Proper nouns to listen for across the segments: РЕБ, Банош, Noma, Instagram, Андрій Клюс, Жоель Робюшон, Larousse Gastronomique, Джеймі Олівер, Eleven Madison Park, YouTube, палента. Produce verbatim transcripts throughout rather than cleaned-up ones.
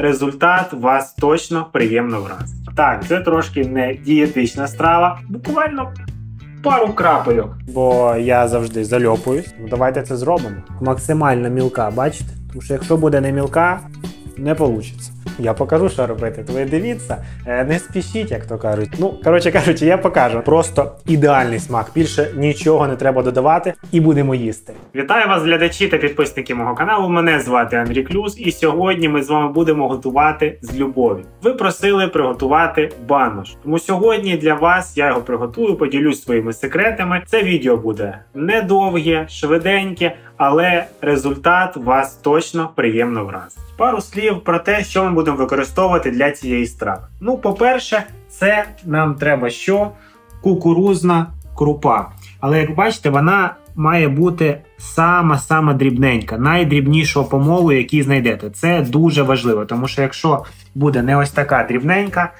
результат вас точно приємно вразить. Так, це трошки не дієтична страва, буквально пару крапельок. Бо я завжди зальопуюсь. Давайте це зробимо. Максимально мілка, бачите? Тому що якщо буде не мілка, не вийде. Я покажу, що робити. Ви дивіться, не спішіть, як то кажуть. Ну, коротше кажучи, я покажу. Просто ідеальний смак. Більше нічого не треба додавати і будемо їсти. Вітаю вас, глядачі та підписники мого каналу. Мене звати Андрій Клюс і сьогодні ми з вами будемо готувати з любов'ю. Ви просили приготувати банош. Тому сьогодні для вас я його приготую, поділюсь своїми секретами. Це відео буде недовге, швиденьке, але результат вас точно приємно вразить. Пару слів про те, що ми будемо використовувати для цієї страви. Ну, по-перше, це нам треба що? Кукурузна крупа. Але, як бачите, вона має бути сама-сама дрібненька, найдрібнішого помолу, який знайдете. Це дуже важливо, тому що якщо буде не ось така дрібненька,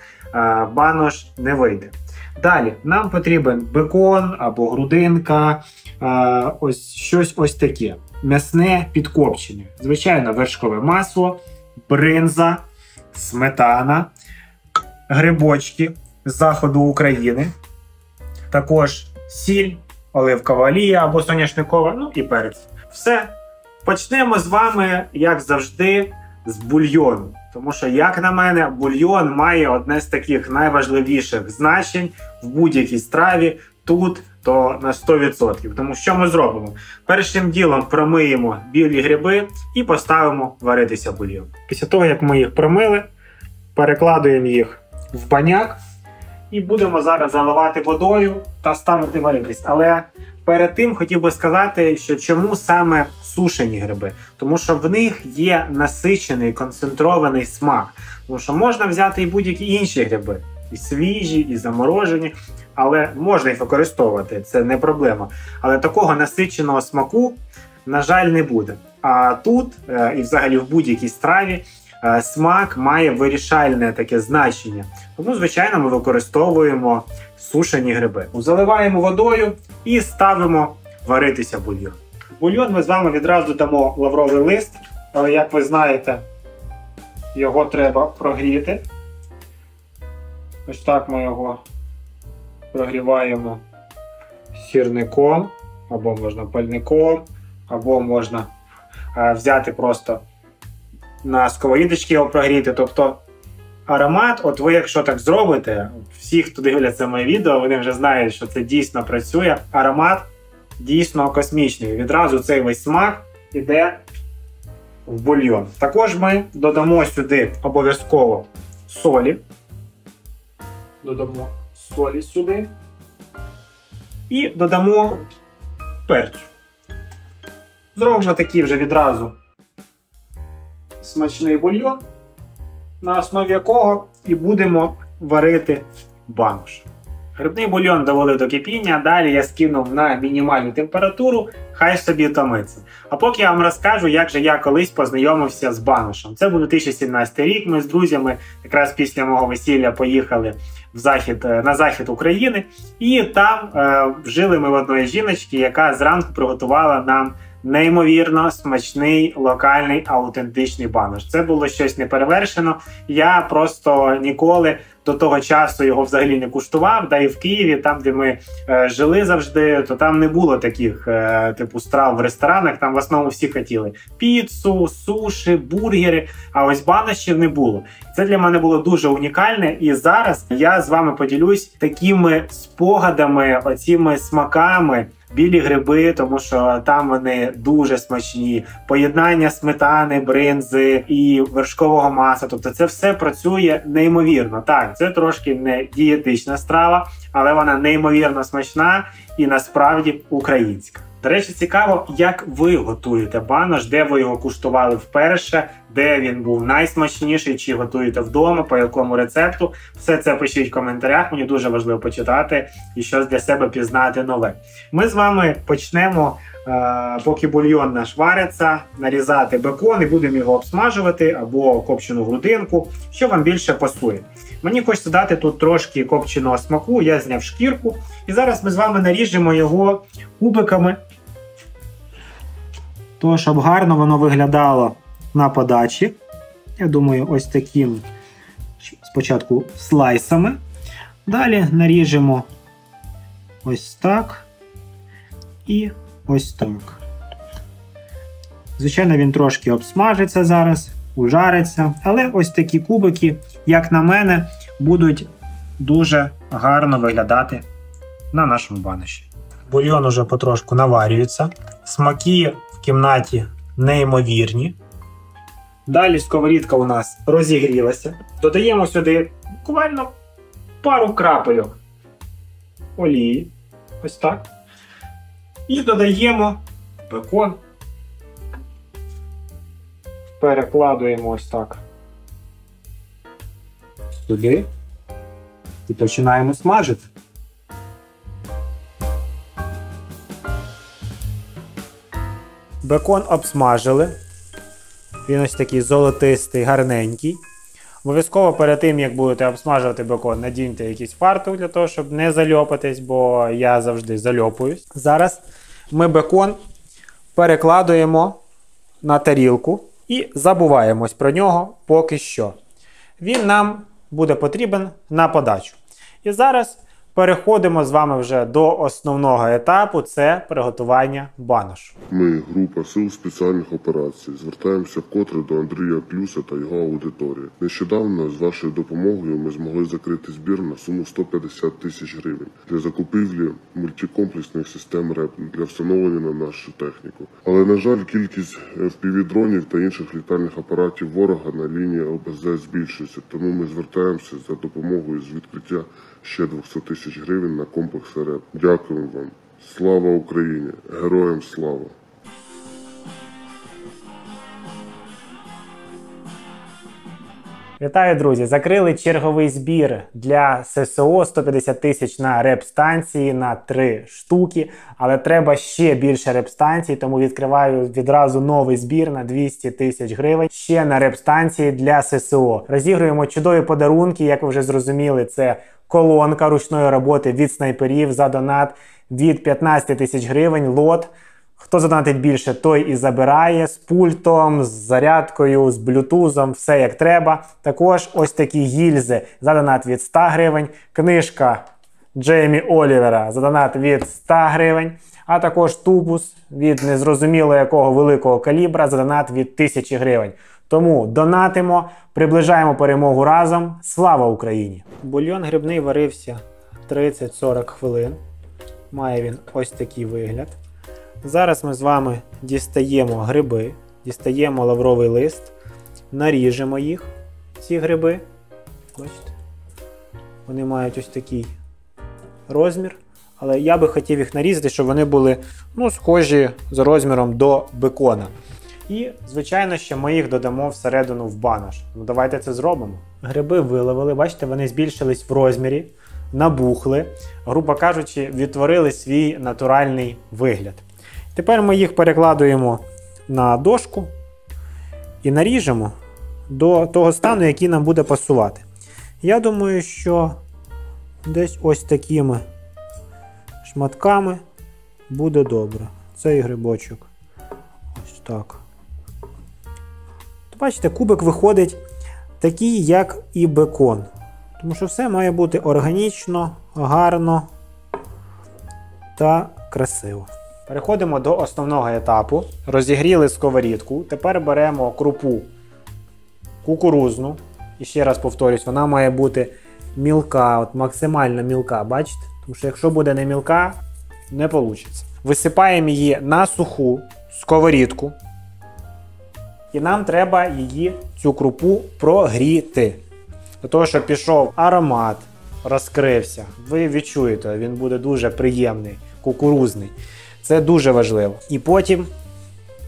банош не вийде. Далі, нам потрібен бекон або грудинка, ось щось ось таке. М'ясне підкопчене. Звичайно, вершкове масло, бринза, сметана, грибочки з заходу України, також сіль, оливкова олія або соняшникова, ну і перець. Все. Почнемо з вами, як завжди, з бульйону. Тому що, як на мене, бульйон має одне з таких найважливіших значень в будь-якій страві. Тут то на сто відсотків. Тому що ми зробимо? Першим ділом промиємо білі гриби і поставимо варитися бульйон. Після того, як ми їх промили, перекладуємо їх в баняк і будемо зараз заливати водою та ставити варитись. Але перед тим хотів би сказати, що чому саме сушені гриби. Тому що в них є насичений, концентрований смак. Тому що можна взяти і будь-які інші гриби. І свіжі, і заморожені, але можна їх використовувати, це не проблема. Але такого насиченого смаку, на жаль, не буде. А тут, і взагалі в будь-якій страві, смак має вирішальне таке значення. Тому, звичайно, ми використовуємо сушені гриби. Заливаємо водою і ставимо варитися бульйон. Бульйон ми з вами відразу дамо лавровий лист, але, як ви знаєте, його треба прогріти. Ось так ми його прогріваємо сірником, або можна пальником, або можна е, взяти просто на сковорідочці його прогріти. Тобто аромат, от ви якщо так зробите, всі, хто дивляться моє відео, вони вже знають, що це дійсно працює. Аромат дійсно космічний. Відразу цей весь смак іде в бульйон. Також ми додамо сюди обов'язково солі. Додамо солі сюди і додамо перцю. Зробимо такий вже відразу смачний бульйон, на основі якого і будемо варити банош. Грибний бульйон довели до кипіння, далі я скинув на мінімальну температуру, хай собі томиться. А поки я вам розкажу, як же я колись познайомився з баношем. Це був дві тисячі сімнадцятий рік, ми з друзями якраз після мого весілля поїхали в захід, на захід України. І там е, жили ми в одної жіночки, яка зранку приготувала нам неймовірно смачний, локальний, аутентичний банош. Це було щось неперевершено, я просто ніколи до того часу його взагалі не куштував, да і в Києві, там де ми е, жили завжди, то там не було таких е, типу страв в ресторанах, там в основному всі хотіли піцу, суші, бургери, а ось баношів не було. Це для мене було дуже унікальне і зараз я з вами поділюсь такими спогадами, оціми смаками. Білі гриби, тому що там вони дуже смачні. Поєднання сметани, бринзи і вершкового масла. Тобто це все працює неймовірно. Так, це трошки не дієтична страва, але вона неймовірно смачна і насправді українська. До речі, цікаво, як ви готуєте банош, де ви його куштували вперше, де він був найсмачніший, чи готуєте вдома, по якому рецепту. Все це пишіть в коментарях, мені дуже важливо почитати і щось для себе пізнати нове. Ми з вами почнемо, е поки бульйон наш вариться, нарізати бекон і будемо його обсмажувати, або копчену грудинку, що вам більше пасує. Мені хочеться дати тут трошки копченого смаку, я зняв шкірку, і зараз ми з вами наріжемо його кубиками, то, щоб гарно воно виглядало на подачі. Я думаю, ось таким спочатку слайсами. Далі наріжемо ось так і ось так. Звичайно, він трошки обсмажиться зараз, ужариться, але ось такі кубики, як на мене, будуть дуже гарно виглядати на нашому баноші. Бульйон уже потрошку наварюється, смаки в кімнаті неймовірні. Далі сковорідка у нас розігрілася. Додаємо сюди буквально пару крапельок олії, ось так. І додаємо бекон. Перекладуємо ось так туди і починаємо смажити. Бекон обсмажили. Він ось такий золотистий, гарненький. Обов'язково перед тим, як будете обсмажувати бекон, надіньте якийсь фартух для того, щоб не зальопатись, бо я завжди зальопуюсь. Зараз ми бекон перекладуємо на тарілку і забуваємось про нього поки що. Він нам буде потрібен на подачу. І зараз переходимо з вами вже до основного етапу – це приготування баношу. Ми, група сил спеціальних операцій, звертаємося вкотре до Андрія Клюса та його аудиторії. Нещодавно з вашою допомогою ми змогли закрити збір на суму сто п'ятдесят тисяч гривень для закупівлі мультикомплексних систем РЕБ для встановлення на нашу техніку. Але, на жаль, кількість еф пі ві-дронів та інших літальних апаратів ворога на лінії о бе зет збільшується, тому ми звертаємося за допомогою з відкриття ще двісті тисяч гривень на комплекс РЕБ. Дякуємо вам. Слава Україні! Героям слава! Вітаю, друзі! Закрили черговий збір для ес-ес-о, сто п'ятдесят тисяч на реп-станції на три штуки, але треба ще більше реп-станцій, тому відкриваю відразу новий збір на двісті тисяч гривень, ще на реп-станції для ес-ес-о. Розігруємо чудові подарунки, як ви вже зрозуміли, це колонка ручної роботи від снайперів за донат від п'ятнадцяти тисяч гривень, лот. Хто задонатить більше, той і забирає з пультом, з зарядкою, з блютузом, все як треба. Також ось такі гільзи за донат від ста гривень, книжка Джеймі Олівера за донат від ста гривень, а також тубус від незрозуміло якого великого калібра за донат від тисячі гривень. Тому донатимо, приближаємо перемогу разом. Слава Україні! Бульйон грибний варився тридцять-сорок хвилин. Має він ось такий вигляд. Зараз ми з вами дістаємо гриби, дістаємо лавровий лист, наріжемо їх, ці гриби. Бачите? Вони мають ось такий розмір, але я би хотів їх нарізати, щоб вони були, ну, схожі за розміром до бекона. І, звичайно, що ми їх додамо всередину в банош. Ну, давайте це зробимо. Гриби виловили, бачите, вони збільшились в розмірі, набухли, грубо кажучи, відтворили свій натуральний вигляд. Тепер ми їх перекладуємо на дошку і наріжемо до того стану, який нам буде пасувати. Я думаю, що десь ось такими шматками буде добре. Цей грибочок. Ось так. Бачите, кубик виходить такий, як і бекон. Тому що все має бути органічно, гарно та красиво. Переходимо до основного етапу. Розігріли сковорідку. Тепер беремо крупу кукурузну. І ще раз повторюсь, вона має бути мілка, от максимально мілка, бачите? Тому що якщо буде не мілка, не вийде. Висипаємо її на суху сковорідку. І нам треба її, цю крупу, прогріти. Для того, щоб пішов аромат, розкрився. Ви відчуєте, він буде дуже приємний, кукурузний. Це дуже важливо. І потім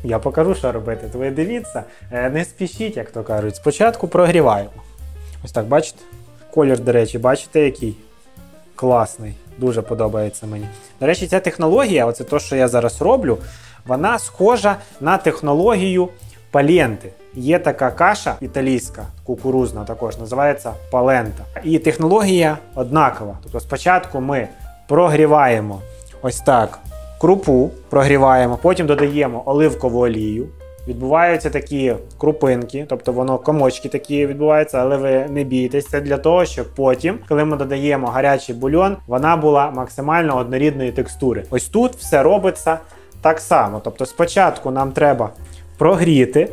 я покажу, що робити. То ви дивіться, не спішіть, як то кажуть. Спочатку прогріваємо. Ось так, бачите? Колір, до речі, бачите, який? Класний. Дуже подобається мені. До речі, ця технологія, оце те, що я зараз роблю, вона схожа на технологію паленти. Є така каша італійська, кукурузна також, називається палента. І технологія однакова. Тобто спочатку ми прогріваємо ось так крупу, прогріваємо, потім додаємо оливкову олію, відбуваються такі крупинки, тобто воно комочки такі відбуваються, але ви не бійтесь. Це для того, щоб потім, коли ми додаємо гарячий бульйон, вона була максимально однорідної текстури. Ось тут все робиться так само. Тобто спочатку нам треба прогріти,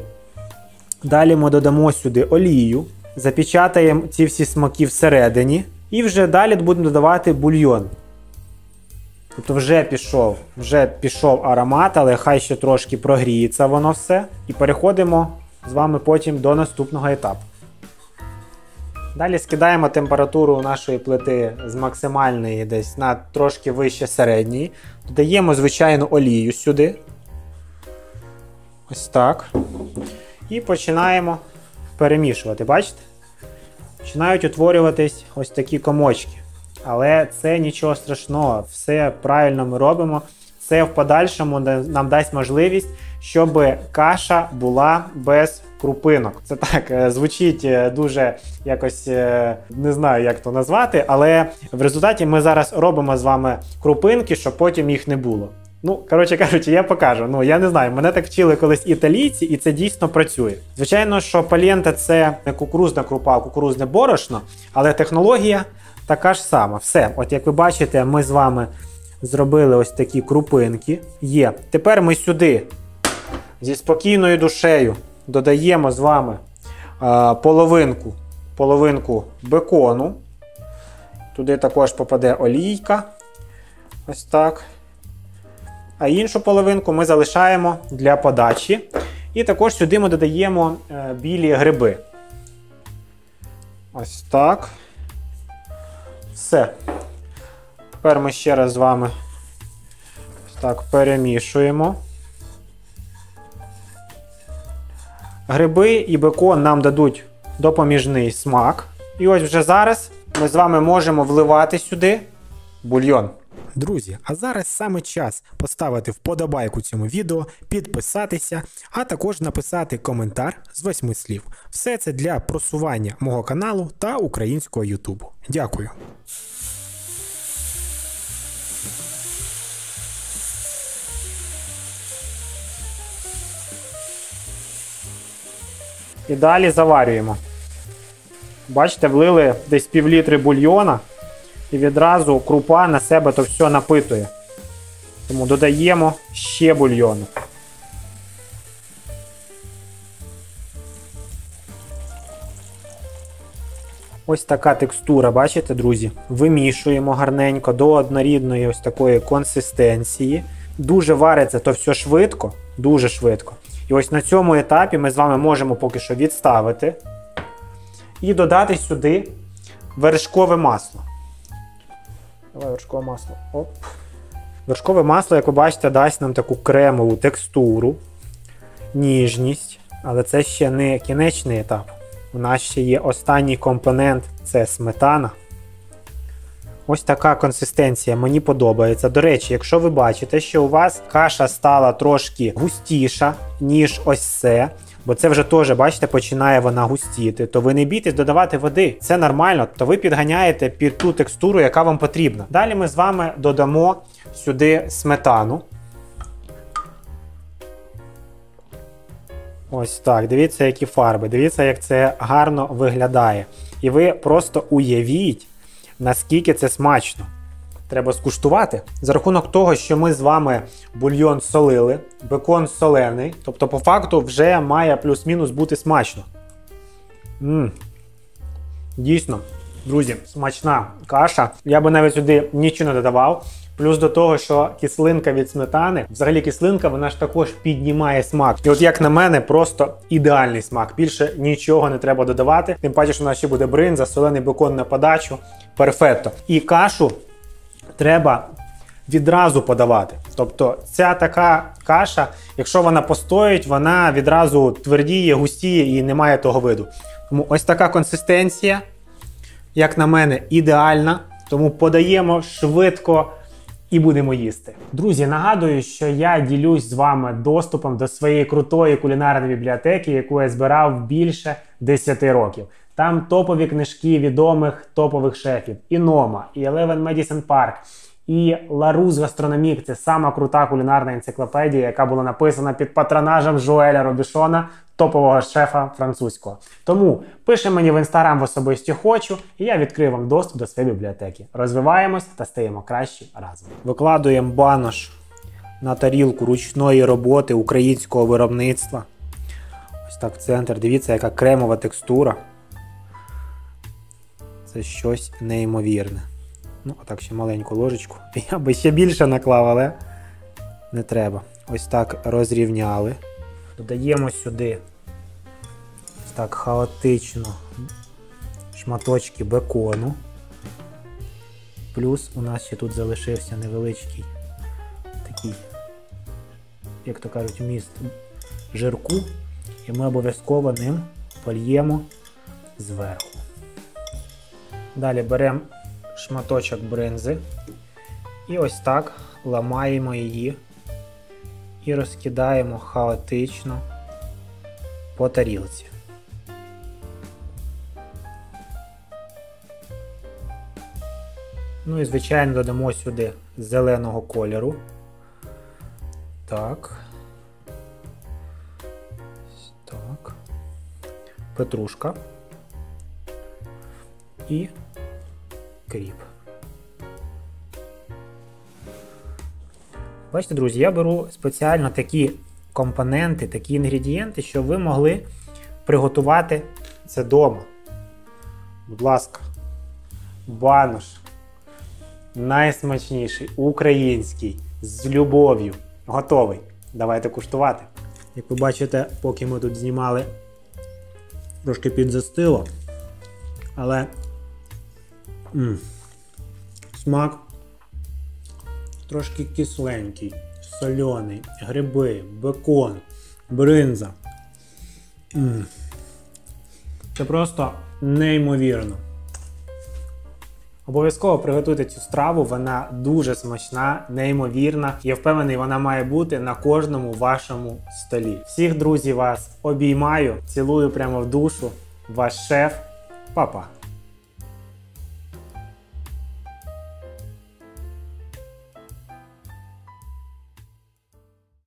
далі ми додамо сюди олію, запечатаємо ці всі смаки всередині і вже далі будемо додавати бульйон. Тобто вже пішов, вже пішов аромат, але хай ще трошки прогріється воно все. І переходимо з вами потім до наступного етапу. Далі скидаємо температуру нашої плити з максимальної десь на трошки вище середньої. Додаємо, звичайно, олію сюди. Ось так. І починаємо перемішувати. Бачите? Починають утворюватись ось такі комочки. Але це нічого страшного, все правильно ми робимо. Це в подальшому нам дасть можливість, щоб каша була без крупинок. Це так звучить дуже якось, не знаю, як то назвати, але в результаті ми зараз робимо з вами крупинки, щоб потім їх не було. Ну, коротше кажучи, я покажу. Ну, я не знаю, мене так вчили колись італійці, і це дійсно працює. Звичайно, що палєнта – це не кукурузна крупа, а кукурузне борошно, але технологія така ж сама. Все, от як ви бачите, ми з вами зробили ось такі крупинки. Є. Тепер ми сюди зі спокійною душею додаємо з вами е, половинку, половинку бекону. Туди також попаде олійка. Ось так. А іншу половинку ми залишаємо для подачі. І також сюди ми додаємо е, білі гриби. Ось так. Все. Тепер ми ще раз з вами так перемішуємо. Гриби і бекон нам дадуть допоміжний смак. І ось вже зараз ми з вами можемо вливати сюди бульйон. Друзі, а зараз саме час поставити вподобайку цьому відео, підписатися, а також написати коментар з восьми слів. Все це для просування мого каналу та українського ютубу. Дякую. І далі заварюємо. Бачите, влили десь пів літри бульйона. І відразу крупа на себе то все напитує. Тому додаємо ще бульйону. Ось така текстура, бачите, друзі? Вимішуємо гарненько до однорідної ось такої консистенції. Дуже вариться то все швидко, дуже швидко. І ось на цьому етапі ми з вами можемо поки що відставити і додати сюди вершкове масло. Давай вершкове масло. Оп. Вершкове масло, як ви бачите, дасть нам таку кремову текстуру, ніжність. Але це ще не кінечний етап. У нас ще є останній компонент – це сметана. Ось така консистенція, мені подобається. До речі, якщо ви бачите, що у вас каша стала трошки густіша, ніж ось це, бо це вже теж, бачите, починає вона густіти, то ви не бійтесь додавати води. Це нормально, то ви підганяєте під ту текстуру, яка вам потрібна. Далі ми з вами додамо сюди сметану. Ось так, дивіться, які фарби, дивіться, як це гарно виглядає. І ви просто уявіть, наскільки це смачно. Треба скуштувати. За рахунок того, що ми з вами бульйон солили, бекон солений, тобто по факту вже має плюс-мінус бути смачно. Ммм, дійсно, друзі, смачна каша. Я би навіть сюди нічого не додавав. Плюс до того, що кислинка від сметани, взагалі кислинка, вона ж також піднімає смак. І от як на мене, просто ідеальний смак. Більше нічого не треба додавати. Тим паче, що в нас ще буде бринза, солений бекон на подачу. Перфетто. І кашу треба відразу подавати. Тобто ця така каша, якщо вона постоїть, вона відразу твердіє, густіє і немає того виду. Тому ось така консистенція, як на мене, ідеальна. Тому подаємо швидко і будемо їсти. Друзі, нагадую, що я ділюсь з вами доступом до своєї крутої кулінарної бібліотеки, яку я збирав більше десяти років. Там топові книжки відомих топових шефів. І Noma, і Eleven Madison Park, І Larousse Gastronomique – це сама крута кулінарна енциклопедія, яка була написана під патронажем Жоеля Робюшона, топового шефа французького. Тому пиши мені в Інстаграм в особисті «Хочу», і я відкрию вам доступ до своєї бібліотеки. Розвиваємось та стаємо кращі разом. Викладуємо банош на тарілку ручної роботи українського виробництва. Ось так в центр. Дивіться, яка кремова текстура. Це щось неймовірне. Ну, отак ще маленьку ложечку. Я би ще більше наклав, але не треба. Ось так розрівняли. Додаємо сюди ось так хаотично шматочки бекону. Плюс у нас ще тут залишився невеличкий такий, як то кажуть, вміст жирку. І ми обов'язково ним польємо зверху. Далі беремо шматочок бринзи і ось так ламаємо її і розкидаємо хаотично по тарілці. Ну і, звичайно, додамо сюди зеленого кольору. Так. Так. Петрушка. І кріп. Бачите, друзі, я беру спеціально такі компоненти, такі інгредієнти, щоб ви могли приготувати це вдома. Будь ласка, банош. Найсмачніший, український, з любов'ю. Готовий. Давайте куштувати. Як ви бачите, поки ми тут знімали, трошки підзастило. Але М-м. смак трошки кисленький, соляний, гриби, бекон, бринза. М-м. Це просто неймовірно. Обов'язково приготуйте цю страву, вона дуже смачна, неймовірна. Я впевнений, вона має бути на кожному вашому столі. Всіх, друзі, вас обіймаю, цілую прямо в душу. Ваш шеф. Па-па.